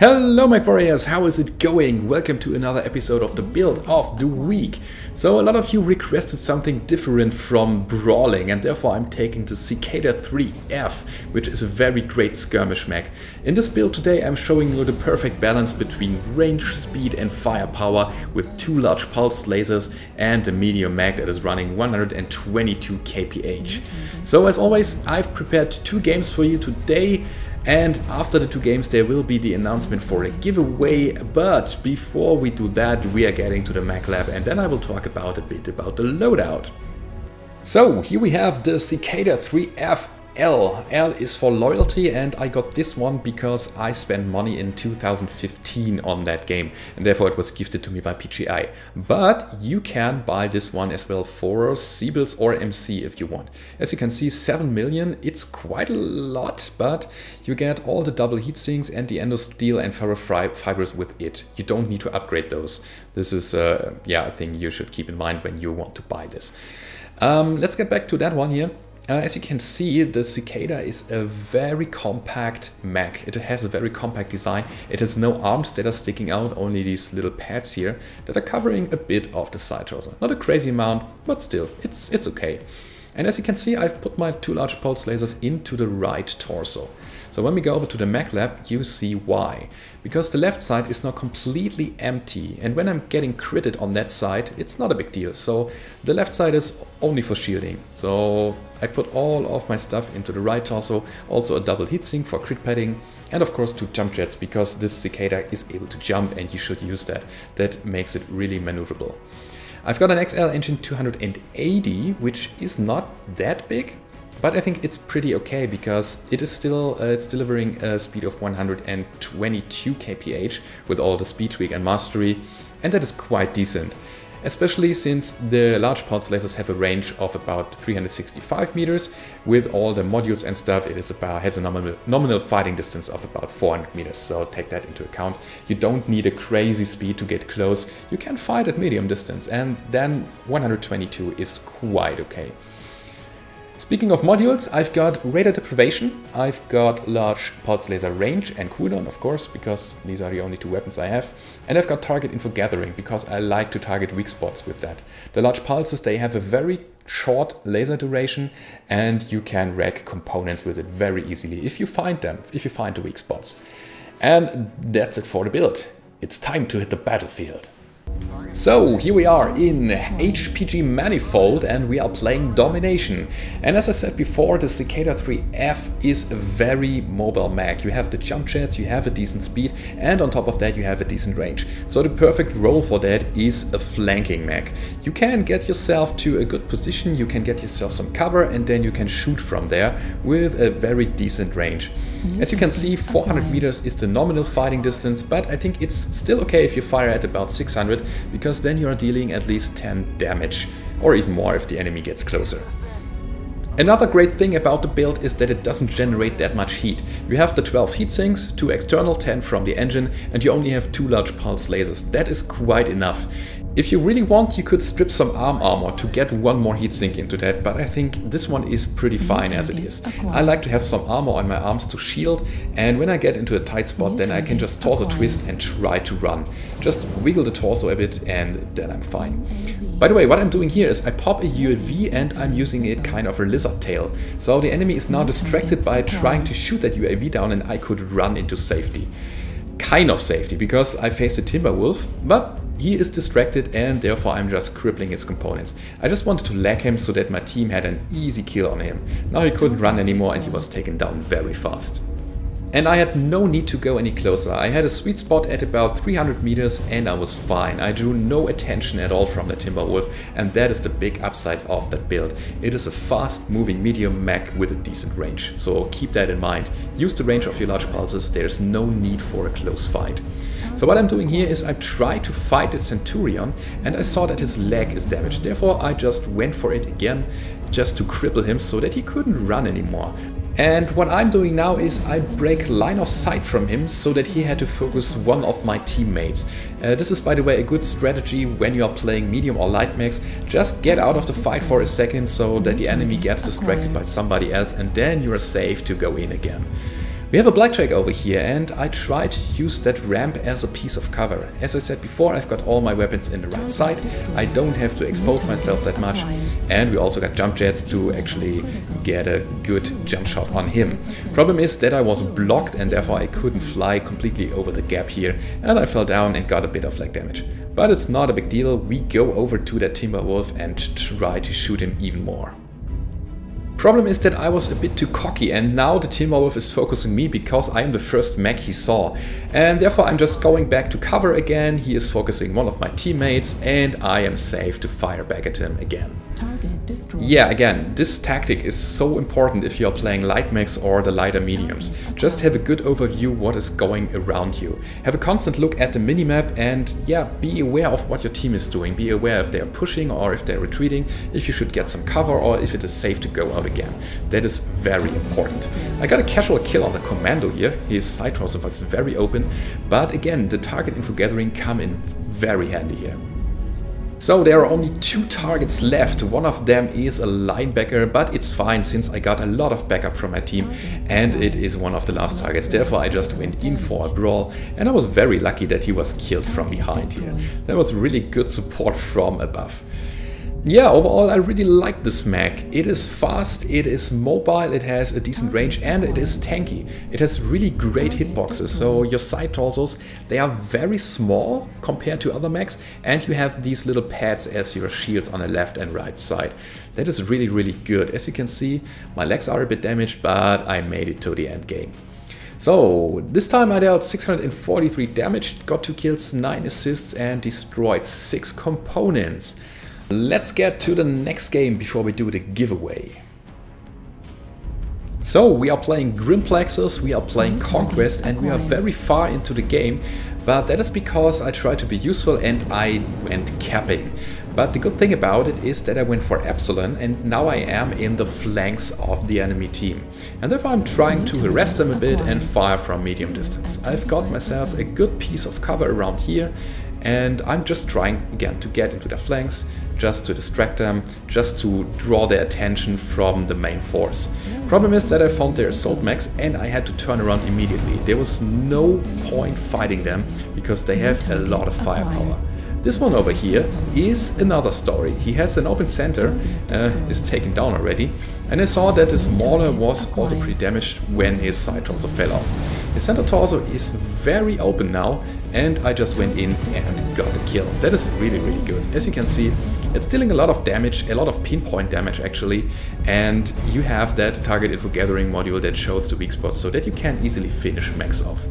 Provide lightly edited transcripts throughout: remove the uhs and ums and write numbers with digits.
Hello MechWarriors, how is it going? Welcome to another episode of the build of the week. So a lot of you requested something different from brawling, and therefore I'm taking the Cicada 3F, which is a very great skirmish mech. In this build today I'm showing you the perfect balance between range, speed and firepower with two large pulse lasers and a medium mag that is running 122 kph. So as always I've prepared two games for you today. And after the two games there will be the announcement for a giveaway, but before we do that we are getting to the mech lab and then I will talk about a bit about the loadout. So here we have the Cicada 3F L. L is for loyalty, and I got this one because I spent money in 2015 on that game and therefore it was gifted to me by PGI. But you can buy this one as well for C-Bills or MC if you want. As you can see, 7 million, it's quite a lot, but you get all the double heatsinks and the endo steel and ferrofibers with it. You don't need to upgrade those. This is a thing you should keep in mind when you want to buy this. Let's get back to that one here. As you can see, the Cicada is a very compact mech. It has a very compact design. It has no arms that are sticking out, only these little pads here that are covering a bit of the side torso. Not a crazy amount, but still, it's okay. And as you can see, I've put my two large pulse lasers into the right torso. So when we go over to the mech lab, you see why. Because the left side is now completely empty, and when I'm getting critted on that side, it's not a big deal. So the left side is only for shielding. So I put all of my stuff into the right torso, also a double heatsink for crit padding, and of course two jump jets, because this Cicada is able to jump and you should use that. That makes it really maneuverable. I've got an XL engine 280, which is not that big, but I think it's pretty okay because it is still it's delivering a speed of 122 kph with all the speed tweak and mastery, and that is quite decent. Especially since the large pulse lasers have a range of about 365 meters. With all the modules and stuff, it is about, has a nominal fighting distance of about 400 meters, so take that into account. You don't need a crazy speed to get close. You can fight at medium distance, and then 122 is quite okay. Speaking of modules, I've got radar deprivation, I've got large pulse laser range and cooldown, of course, because these are the only two weapons I have. And I've got target info gathering, because I like to target weak spots with that. The large pulses, they have a very short laser duration and you can wreck components with it very easily if you find them, if you find the weak spots. And that's it for the build. It's time to hit the battlefield. So here we are in HPG Manifold and we are playing Domination. And as I said before, the Cicada 3F is a very mobile mech. You have the jump jets, you have a decent speed, and on top of that you have a decent range. So the perfect role for that is a flanking mech. You can get yourself to a good position, you can get yourself some cover, and then you can shoot from there with a very decent range. As you can see, 400 meters is the nominal fighting distance, but I think it's still okay if you fire at about 600, because then you are dealing at least 10 damage, or even more if the enemy gets closer. Another great thing about the build is that it doesn't generate that much heat. You have the 12 heatsinks, 2 external, 10 from the engine, and you only have 2 large pulse lasers. That is quite enough. If you really want, you could strip some arm armor to get one more heatsink into that, but I think this one is pretty fine as it is. I like to have some armor on my arms to shield, and when I get into a tight spot then I can just torso twist and try to run. Just wiggle the torso a bit and then I'm fine. By the way, what I'm doing here is I pop a UAV and I'm using it kind of for lizard tail. So the enemy is now distracted by trying to shoot that UAV down and I could run into safety. Kind of safety, because I faced a Timberwolf, but he is distracted and therefore I'm just crippling his components. I just wanted to lag him so that my team had an easy kill on him. Now he couldn't run anymore and he was taken down very fast. And I had no need to go any closer. I had a sweet spot at about 300 meters and I was fine. I drew no attention at all from the Timberwolf, and that is the big upside of that build. It is a fast moving medium mech with a decent range, so keep that in mind. Use the range of your large pulses, there's no need for a close fight. So what I'm doing here is I try to fight the Centurion and I saw that his leg is damaged. Therefore I just went for it again, just to cripple him so that he couldn't run anymore. And what I'm doing now is I break line of sight from him so that he had to focus one of my teammates. This is, by the way, a good strategy when you are playing medium or light mechs. Just get out of the fight for a second so that the enemy gets distracted by somebody else and then you are safe to go in again. We have a Blackjack over here, and I try to use that ramp as a piece of cover. As I said before, I've got all my weapons in the right side, I don't have to expose myself that much, and we also got jump jets to actually get a good jump shot on him. Problem is that I was blocked and therefore I couldn't fly completely over the gap here, and I fell down and got a bit of leg damage. But it's not a big deal, we go over to that Timberwolf and try to shoot him even more. Problem is that I was a bit too cocky and now the Timberwolf is focusing me because I am the first mech he saw. And therefore I'm just going back to cover again, he is focusing one of my teammates and I am safe to fire back at him again. Yeah, again, this tactic is so important if you are playing light mechs or the lighter mediums. Just have a good overview what is going around you. Have a constant look at the minimap and yeah, be aware of what your team is doing. Be aware if they are pushing or if they are retreating, if you should get some cover or if it is safe to go out again. That is very important. I got a casual kill on the Commando here. His side torso was very open, but again, the target info gathering come in very handy here. So there are only two targets left, one of them is a linebacker, but it's fine since I got a lot of backup from my team and it is one of the last targets, therefore I just went in for a brawl and I was very lucky that he was killed from behind here. That was really good support from above. Yeah, overall I really like this mech. It is fast, it is mobile, it has a decent range and it is tanky. It has really great hitboxes, so your side torsos, they are very small compared to other mechs and you have these little pads as your shields on the left and right side. That is really, really good. As you can see, my legs are a bit damaged, but I made it to the end game. So, this time I dealt 643 damage, got 2 kills, 9 assists and destroyed 6 components. Let's get to the next game before we do the giveaway. So we are playing Grimplexus, we are playing Conquest and we are very far into the game, but that is because I tried to be useful and I went capping. But the good thing about it is that I went for Epsilon and now I am in the flanks of the enemy team. And therefore I'm trying to harass them a bit and fire from medium distance. I've got myself a good piece of cover around here and I'm just trying again to get into their flanks, just to distract them, just to draw their attention from the main force. Problem is that I found their assault mechs and I had to turn around immediately. There was no point fighting them because they have a lot of firepower. This one over here is another story. He has an open center, is taken down already, and I saw that his Mauler was also pretty damaged when his side torso fell off. His center torso is very open now, and I just went in and got the kill. That is really, really good. As you can see, it's dealing a lot of damage, a lot of pinpoint damage actually, and you have that target info gathering module that shows the weak spots so that you can easily finish mechs off.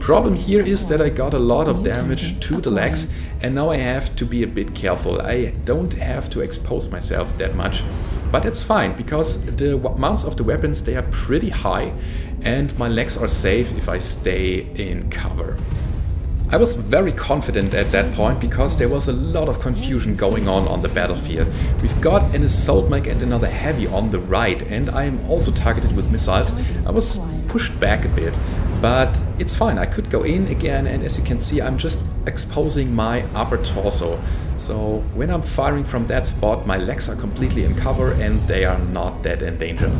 Problem here is that I got a lot of damage to the legs and now I have to be a bit careful. I don't have to expose myself that much, but it's fine because the amounts of the weapons, they are pretty high and my legs are safe if I stay in cover. I was very confident at that point because there was a lot of confusion going on the battlefield. We've got an assault mech and another heavy on the right and I am also targeted with missiles. I was pushed back a bit, but it's fine. I could go in again and as you can see I'm just exposing my upper torso. So when I'm firing from that spot my legs are completely in cover and they are not that endangered.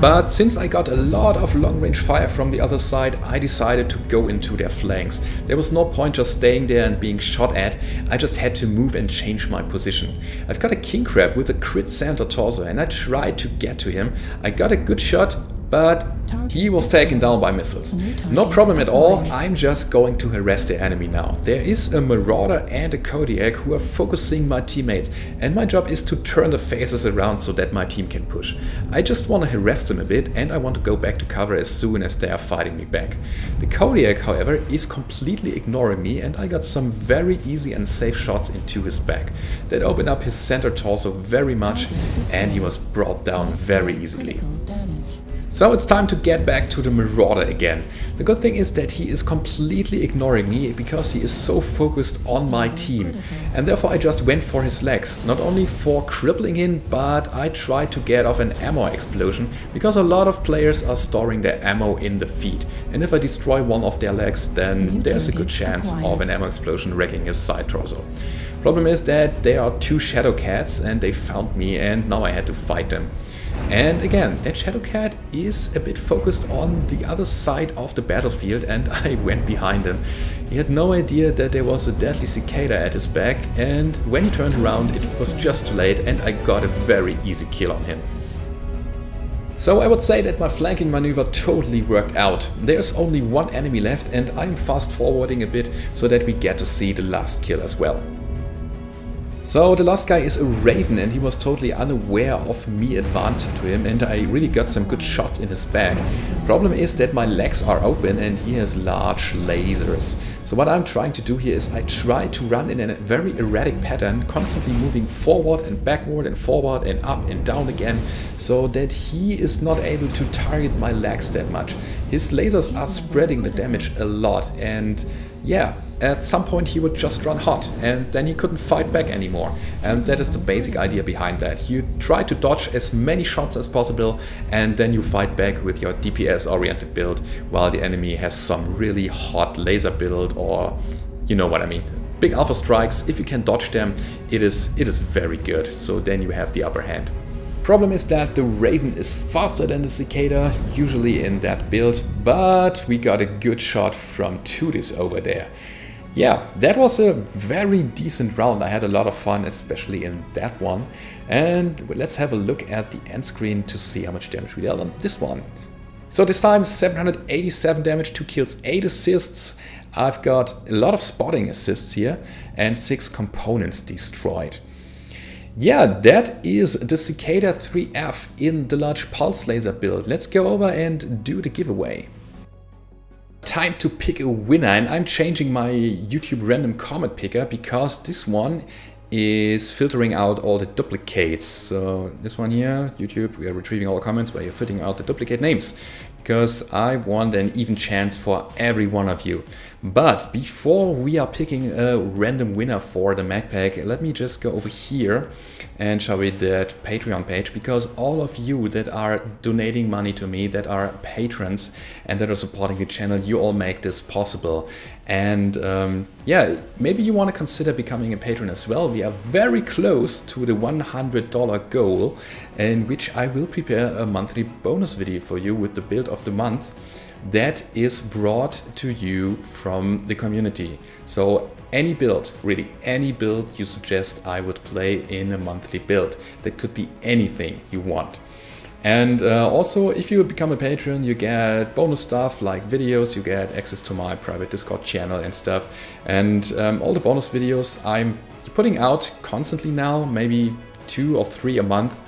But since I got a lot of long-range fire from the other side, I decided to go into their flanks. There was no point just staying there and being shot at, I just had to move and change my position. I've got a King Crab with a crit center torso and I tried to get to him. I got a good shot, but he was taken down by missiles. No problem at all, I'm just going to harass the enemy now. There is a Marauder and a Kodiak who are focusing my teammates and my job is to turn the faces around so that my team can push. I just want to harass them a bit and I want to go back to cover as soon as they are fighting me back. The Kodiak, however, is completely ignoring me and I got some very easy and safe shots into his back. That opened up his center torso very much and he was brought down very easily. So it's time to get back to the Marauder again. The good thing is that he is completely ignoring me because he is so focused on my team. And therefore I just went for his legs, not only for crippling him, but I tried to get off an ammo explosion because a lot of players are storing their ammo in the feet. And if I destroy one of their legs, then there's a good chance of an ammo explosion wrecking his side torso. Problem is that there are two Shadow Cats and they found me and now I had to fight them. And again, that Shadow Cat is a bit focused on the other side of the battlefield, and I went behind him. He had no idea that there was a deadly cicada at his back, and when he turned around it was just too late and I got a very easy kill on him. So I would say that my flanking maneuver totally worked out. There's only one enemy left and I'm fast forwarding a bit so that we get to see the last kill as well. So the last guy is a Raven and he was totally unaware of me advancing to him, and I really got some good shots in his back. Problem is that my legs are open and he has large lasers. So what I'm trying to do here is I try to run in a very erratic pattern, constantly moving forward and backward and forward and up and down again, so that he is not able to target my legs that much. His lasers are spreading the damage a lot, and yeah, at some point he would just run hot and then he couldn't fight back anymore. And that is the basic idea behind that. You try to dodge as many shots as possible and then you fight back with your DPS oriented build while the enemy has some really hot laser build, or you know what I mean. Big alpha strikes, if you can dodge them, it is very good. So then you have the upper hand. Problem is that the Raven is faster than the Cicada, usually in that build, but we got a good shot from Tudis over there. Yeah, that was a very decent round. I had a lot of fun, especially in that one. And let's have a look at the end screen to see how much damage we dealt on this one. So this time 787 damage, 2 kills, 8 assists. I've got a lot of spotting assists here and 6 components destroyed. Yeah, that is the Cicada 3F in the large pulse laser build. Let's go over and do the giveaway. Time to pick a winner, and I'm changing my YouTube random comment picker because this one is filtering out all the duplicates. So this one here, YouTube, we are retrieving all comments by filtering out the duplicate names, because I want an even chance for every one of you. But before we are picking a random winner for the mag pack, let me just go over here and show you that Patreon page, because all of you that are donating money to me, that are patrons and that are supporting the channel, you all make this possible. And yeah, maybe you want to consider becoming a patron as well. We are very close to the $100 goal, in which I will prepare a monthly bonus video for you with the build of the month that is brought to you from the community. So any build, really, any build you suggest, I would play in a monthly build. That could be anything you want. And also, if you become a patron, you get bonus stuff like videos, you get access to my private Discord channel and stuff. And all the bonus videos I'm putting out constantly now, maybe 2 or 3 a month.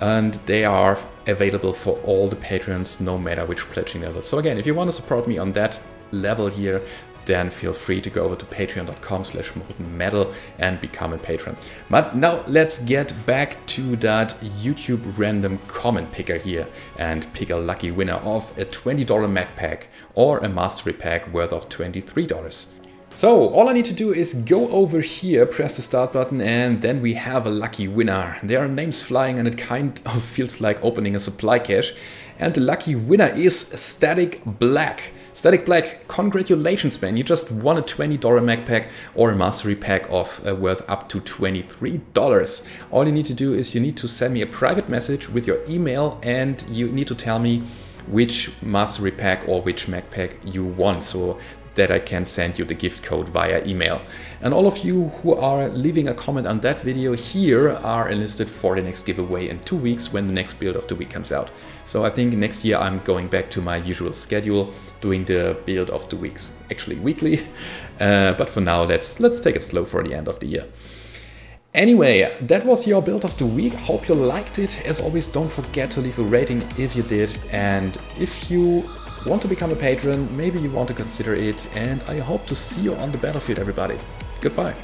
And they are available for all the patrons, no matter which pledging level. So again, if you want to support me on that level here, then feel free to go over to patreon.com/moltenmetal and become a patron. But now let's get back to that YouTube random comment picker here and pick a lucky winner of a $20 mag pack or a mastery pack worth of $23. So all I need to do is go over here, press the start button, and then we have a lucky winner. There are names flying and it kind of feels like opening a supply cache. And the lucky winner is Static Black. Static Black, congratulations, man. You just won a $20 mag pack or a mastery pack of worth up to $23. All you need to do is you need to send me a private message with your email and you need to tell me which mastery pack or which mag pack you want, so that I can send you the gift code via email. And all of you who are leaving a comment on that video here are enlisted for the next giveaway in 2 weeks when the next build of the week comes out. So I think next year I'm going back to my usual schedule, doing the build of the weeks, actually weekly. But for now, let's take it slow for the end of the year. Anyway, that was your build of the week. Hope you liked it. As always, don't forget to leave a rating if you did, and if you want to become a patron, maybe you want to consider it, and I hope to see you on the battlefield, everybody. Goodbye.